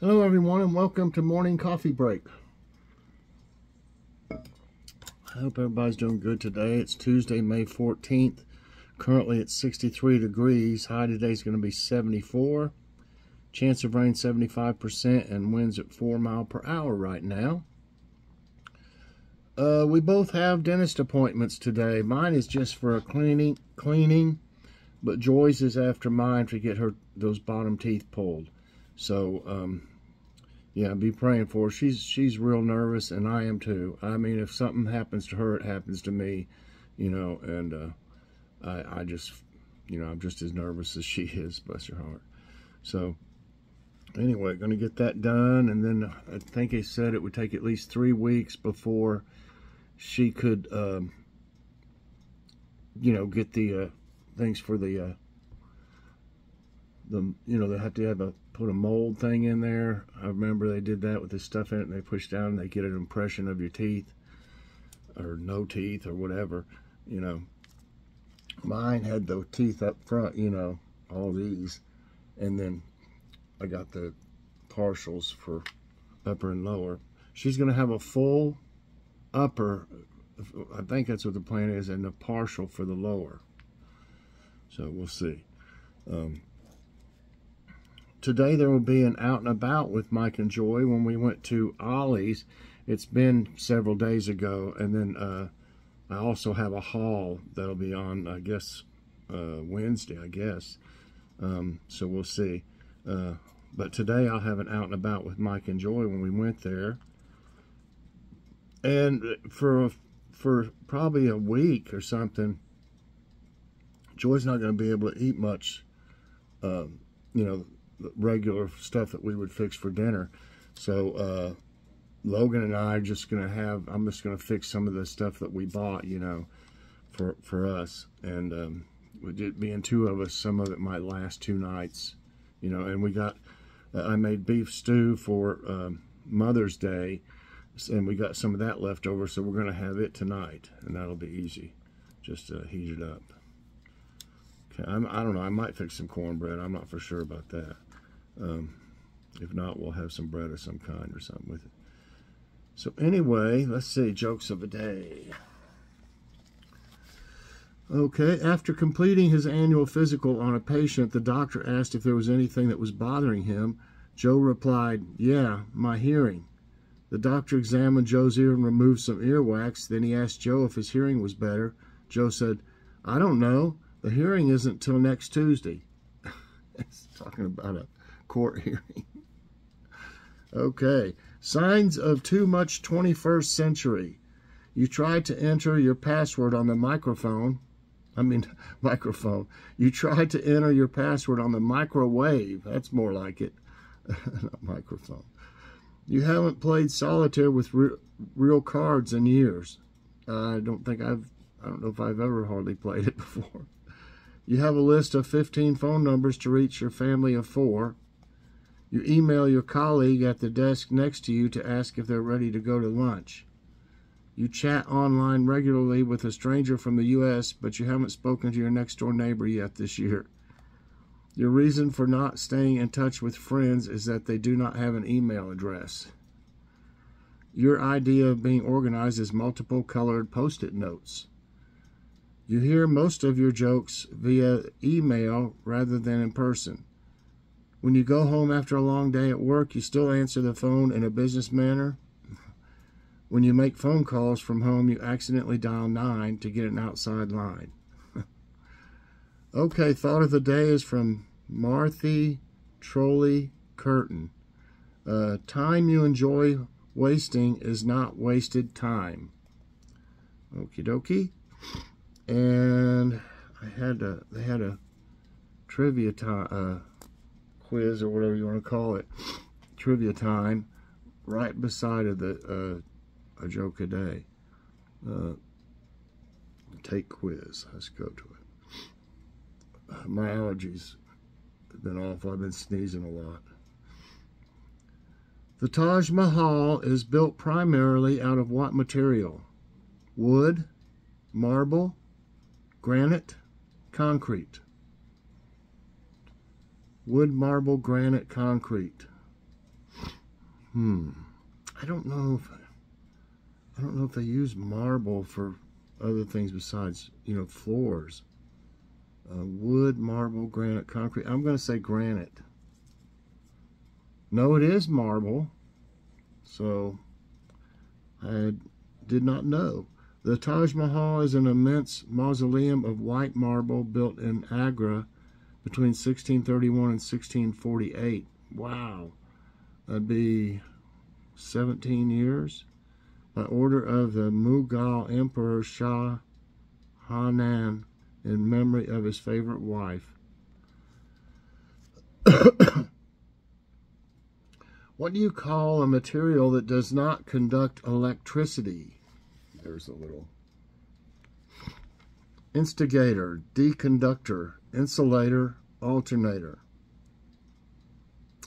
Hello everyone and welcome to Morning Coffee Break. I hope everybody's doing good today. It's Tuesday, May 14th. Currently it's 63 degrees. High today is going to be 74. Chance of rain 75% and winds at 4 miles per hour right now. We both have dentist appointments today. Mine is just for a cleaning, but Joyce is after mine to get her those bottom teeth pulled. So, yeah, be praying for her. She's real nervous, and I am too. I mean, if something happens to her, it happens to me, you know, and I just, you know, I'm just as nervous as she is, bless her heart. So, anyway, going to get that done, and then I think he said it would take at least 3 weeks before she could, you know, get the things for the, you know, they have to have a, put a mold thing in there. I remember they did that with this stuff in it, and they push down and they get an impression of your teeth or no teeth or whatever, you know. Mine had the teeth up front, you know, all these, and then I got the partials for upper and lower. She's gonna have a full upper, I think that's what the plan is, and a partial for the lower, so we'll see. Today there will be an out and about with Mike and Joy when we went to Ollie's. It's been several days ago, and then I also have a haul that'll be on, I guess, Wednesday, I guess. So we'll see. But today I'll have an out and about with Mike and Joy when we went there. And for probably a week or something, Joy's not going to be able to eat much, you know, regular stuff that we would fix for dinner. So Logan and I are just gonna have, I'm just gonna fix some of the stuff that we bought, you know, for us, and with it being two of us, some of it might last 2 nights, you know. And we got I made beef stew for Mother's Day, and we got some of that left over, so we're gonna have it tonight, and that'll be easy, just heat it up. Okay, I don't know, I might fix some cornbread, I'm not for sure about that. If not, we'll have some bread of some kind or something with it. So anyway, let's see, jokes of the day. Okay, after completing his annual physical on a patient, the doctor asked if there was anything that was bothering him. Joe replied, "Yeah, my hearing." The doctor examined Joe's ear and removed some earwax. Then he asked Joe if his hearing was better. Joe said, "I don't know. The hearing isn't till next Tuesday." It's talking about a court hearing. Okay. Signs of too much 21st century. You tried to enter your password on the microphone. You tried to enter your password on the microwave. That's more like it. Not microphone. You haven't played solitaire with real cards in years. I don't know if I've ever hardly played it before. You have a list of 15 phone numbers to reach your family of 4. You email your colleague at the desk next to you to ask if they're ready to go to lunch. You chat online regularly with a stranger from the U.S., but you haven't spoken to your next-door neighbor yet this year. Your reason for not staying in touch with friends is that they do not have an email address. Your idea of being organized is multiple colored Post-it notes. You hear most of your jokes via email rather than in person. When you go home after a long day at work, you still answer the phone in a business manner. When you make phone calls from home, you accidentally dial 9 to get an outside line. Okay, thought of the day is from Marthy Trolley Curtin. Time you enjoy wasting is not wasted time. Okie dokie. And they had a trivia time, quiz or whatever you want to call it, trivia time, right beside of the a joke a day. Take quiz. Let's go to it. My allergies have been awful. I've been sneezing a lot. The Taj Mahal is built primarily out of what material? Wood, marble, granite, concrete. Wood, marble, granite, concrete. I don't know if they use marble for other things besides, you know, floors. Wood, marble, granite, concrete. I'm going to say granite. No, it is marble. So I did not know. The Taj Mahal is an immense mausoleum of white marble built in Agra between 1631 and 1648. Wow. That'd be 17 years. By order of the Mughal Emperor Shah Jahan, in memory of his favorite wife. What do you call a material that does not conduct electricity? There's a little. Instigator, deconductor, insulator, alternator.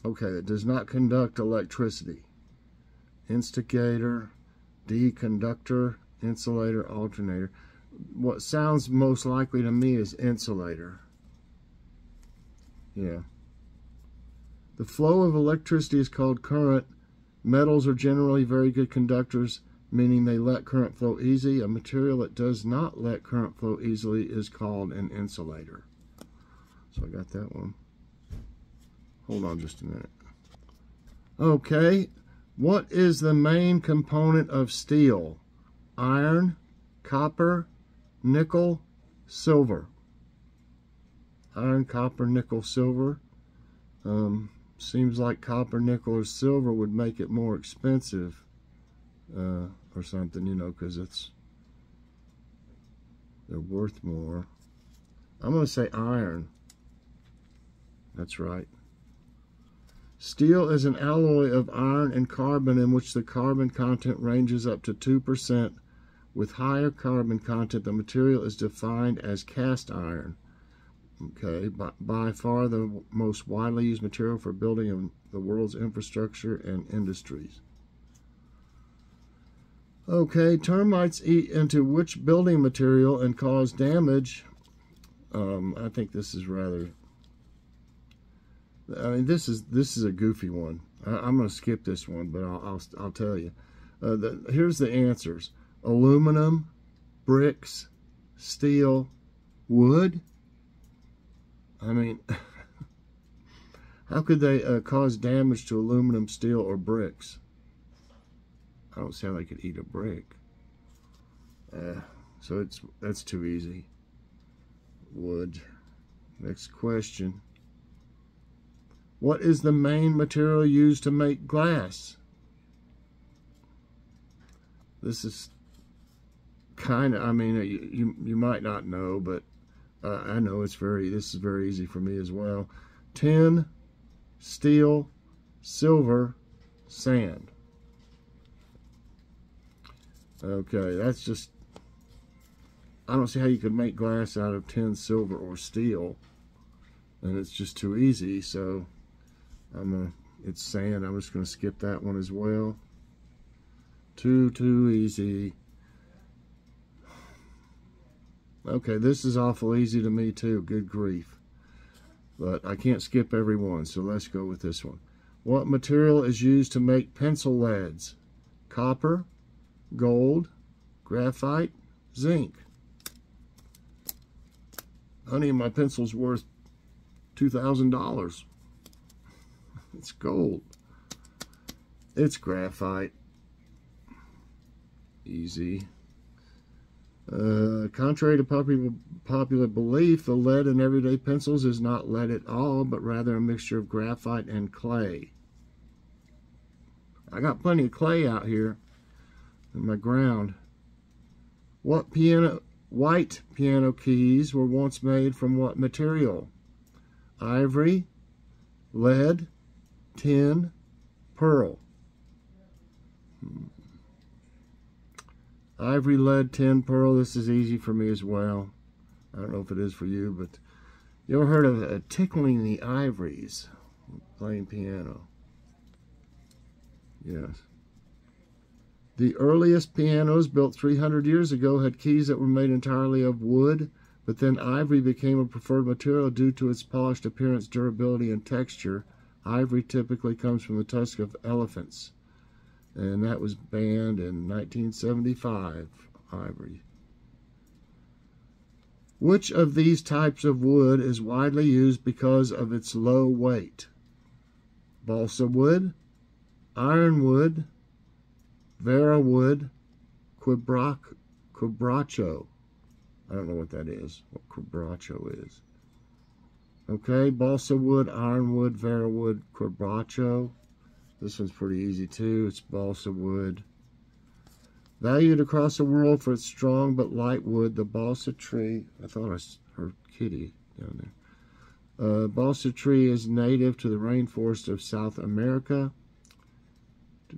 Okay, it does not conduct electricity. Instigator, deconductor, insulator, alternator. What sounds most likely to me is insulator. Yeah. The flow of electricity is called current. Metals are generally very good conductors, meaning they let current flow easy. A material that does not let current flow easily is called an insulator. So I got that one. Hold on just a minute. Okay. What is the main component of steel? Iron, copper, nickel, silver. Iron, copper, nickel, silver. Seems like copper, nickel, or silver would make it more expensive or something, you know, because they're worth more. I'm going to say iron. That's right. Steel is an alloy of iron and carbon in which the carbon content ranges up to 2%. With higher carbon content, the material is defined as cast iron. Okay, by far the most widely used material for building the world's infrastructure and industries. Okay, termites eat into which building material and cause damage? I think this is rather... I mean, this is a goofy one. I'm going to skip this one, but I'll tell you. Here's the answers. Aluminum, bricks, steel, wood. I mean, how could they cause damage to aluminum, steel, or bricks? I don't see how they could eat a brick. So that's too easy. Wood. Next question. What is the main material used to make glass? This is kind of, I mean, you might not know, but I know this is very easy for me as well. Tin, steel, silver, sand. Okay, that's just, I don't see how you could make glass out of tin, silver, or steel. And it's just too easy, so it's sand. I'm just going to skip that one as well. Too easy. Okay, this is awful easy to me too, good grief. But I can't skip every one, so let's go with this one. What material is used to make pencil leads? Copper, gold, graphite, zinc. Honey, my pencil's worth $2,000. It's gold. It's graphite. Easy. Contrary to popular belief, the lead in everyday pencils is not lead at all, but rather a mixture of graphite and clay. I got plenty of clay out here in my ground. What white piano keys were once made from what material? Ivory, lead, tin, pearl. Ivory, lead, tin, pearl. This is easy for me as well. I don't know if it is for you, but you ever heard of tickling the ivories? Playing piano. Yes. The earliest pianos built 300 years ago had keys that were made entirely of wood, but then ivory became a preferred material due to its polished appearance, durability, and texture. Ivory typically comes from the tusk of elephants, and that was banned in 1975, ivory. Which of these types of wood is widely used because of its low weight? Balsa wood, ironwood, Vera wood, quebracho. I don't know what that is, what quebracho is. Okay, balsa wood, ironwood, Vera wood, quebracho. This one's pretty easy too, it's balsa wood. Valued across the world for its strong but light wood, the balsa tree, I thought I heard kitty down there. Balsa tree is native to the rainforest of South America.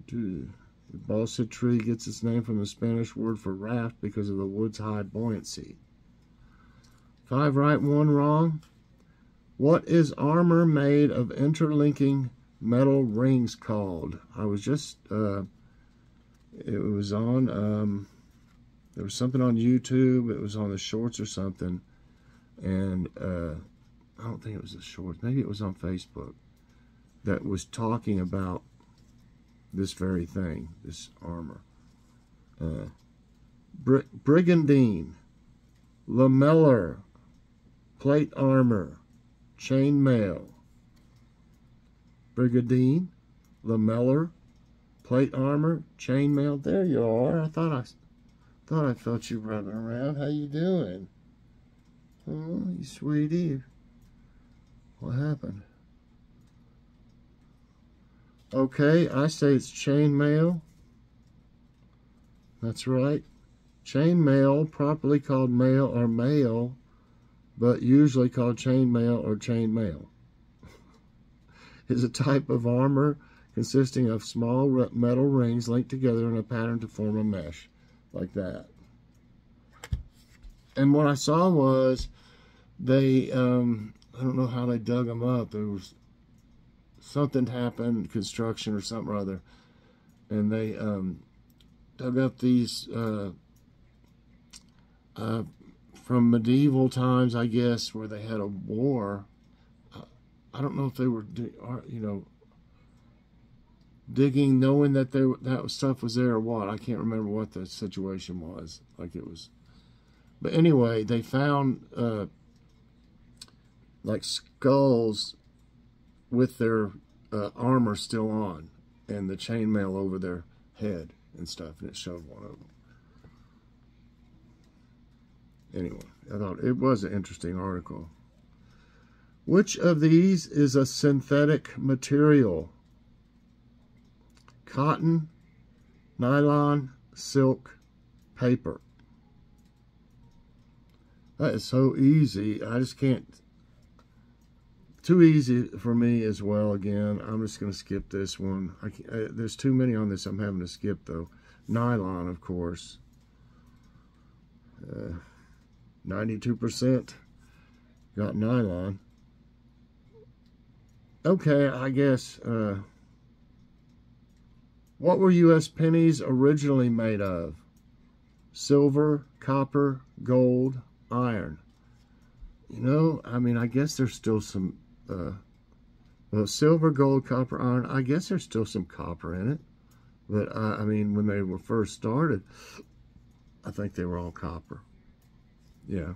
The balsa tree gets its name from the Spanish word for raft because of the wood's high buoyancy. 5 right, 1 wrong. What is armor made of interlinking metal rings called? I was just, it was on, there was something on YouTube, it was on the shorts or something, and I don't think it was the shorts, maybe it was on Facebook, that was talking about this very thing, this armor. Brigandine, lamellar, plate armor, chain mail. Brigandine, lamellar, plate armor, chain mail. There you are. I thought I felt you running around. How you doing? Oh, you sweetie. What happened? Okay, I say it's chain mail. That's right. Chain mail, properly called mail or mail, but usually called chain mail or chain mail, is a type of armor consisting of small metal rings linked together in a pattern to form a mesh, like that. And what I saw was, they, I don't know how they dug them up, there was something happened, construction or something or other, and they dug up these, from medieval times, I guess, where they had a war. I don't know if they were, you know, digging, knowing that they, that stuff was there or what. I can't remember what the situation was. Like it was, but anyway, they found like skulls with their armor still on and the chainmail over their head and stuff, and it showed one of them. Anyway, I thought it was an interesting article. Which of these is a synthetic material? Cotton, nylon, silk, paper. That is so easy. I just can't. Too easy for me as well. Again, I'm just going to skip this one. There's too many on this I'm having to skip, though. Nylon, of course. 92% got nylon. Okay, I guess, what were U.S. pennies originally made of? Silver, copper, gold, iron. You know, I mean, I guess there's still some, well, silver, gold, copper, iron, I guess there's still some copper in it. But, I mean, when they were first started, I think they were all copper. Yeah.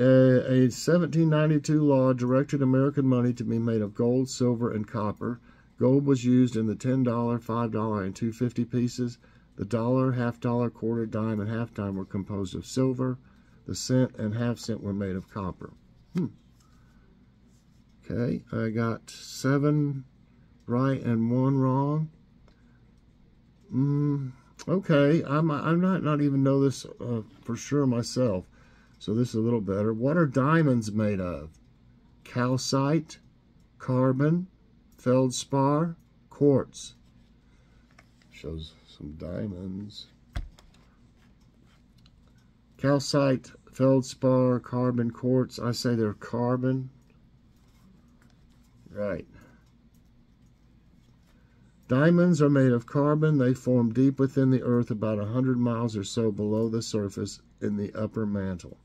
A 1792 law directed American money to be made of gold, silver, and copper. Gold was used in the $10, $5, and $2.50 pieces. The dollar, half dollar, quarter, dime, and half dime were composed of silver. The cent and half cent were made of copper. Okay, I got 7 right and 1 wrong. Okay, I might not even know this for sure myself. So this is a little better. What are diamonds made of? Calcite, carbon, feldspar, quartz. Shows some diamonds. Calcite, feldspar, carbon, quartz. I say they're carbon. Right. Diamonds are made of carbon. They form deep within the earth about 100 miles or so below the surface in the upper mantle.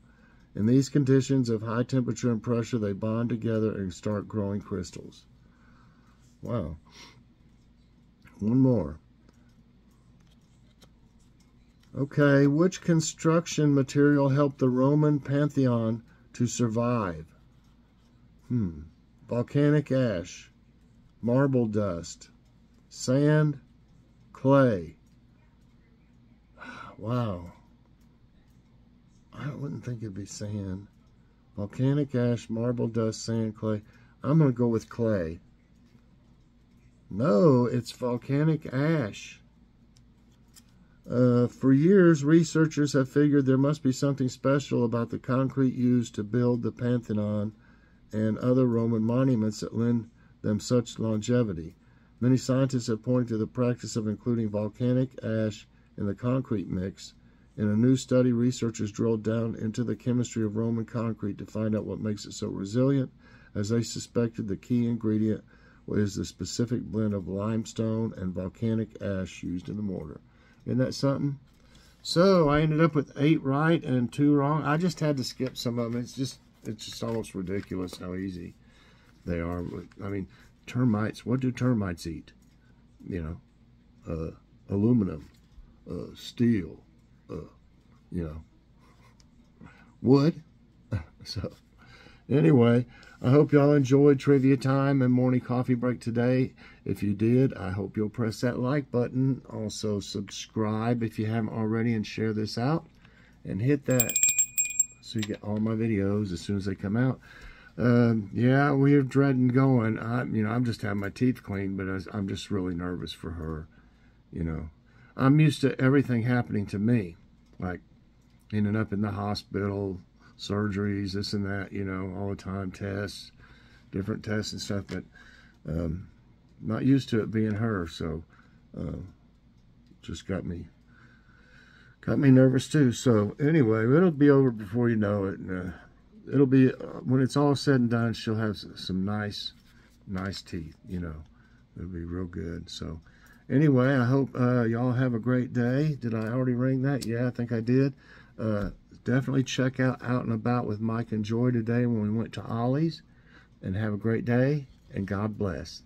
In these conditions of high temperature and pressure, they bond together and start growing crystals. Wow. One more. Okay, which construction material helped the Roman Pantheon to survive? Volcanic ash, marble dust, sand, clay. Wow. I wouldn't think it'd be sand. Volcanic ash, marble dust, sand, clay. I'm going to go with clay. No, it's volcanic ash. For years, researchers have figured there must be something special about the concrete used to build the Pantheon and other Roman monuments that lend them such longevity. Many scientists have pointed to the practice of including volcanic ash in the concrete mix. In a new study, researchers drilled down into the chemistry of Roman concrete to find out what makes it so resilient. As they suspected, the key ingredient is the specific blend of limestone and volcanic ash used in the mortar. Isn't that something? So I ended up with 8 right and 2 wrong. I just had to skip some of them. It's just almost ridiculous how easy they are. I mean, termites. What do termites eat? You know, aluminum, steel, you know, wood. So anyway, I hope y'all enjoyed trivia time and morning coffee break today. If you did, I hope you'll press that like button. Also subscribe if you haven't already and share this out. And hit that so you get all my videos as soon as they come out. Yeah, we're dreading going. You know, I'm just having my teeth cleaned, but I'm just really nervous for her. You know, I'm used to everything happening to me. Like ending up in the hospital, surgeries, this and that, you know, all the time, tests, different tests and stuff, but not used to it being her, so just got me nervous too. So anyway, it'll be over before you know it, and it'll be when it's all said and done, she'll have some nice teeth, you know. It'll be real good. So anyway, I hope y'all have a great day. Did I already ring that? Yeah, I think I did. Definitely check out Out and About with Mike and Joy today when we went to Ollie's. And have a great day, and God bless.